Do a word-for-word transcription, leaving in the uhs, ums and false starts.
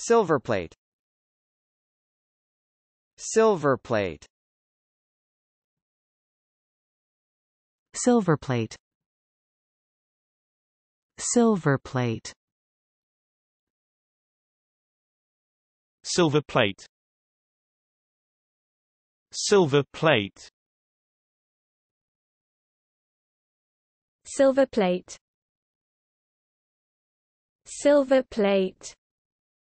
Silverplate. Silverplate. Silverplate. Silverplate. Silverplate. Silverplate. Silverplate. Silverplate.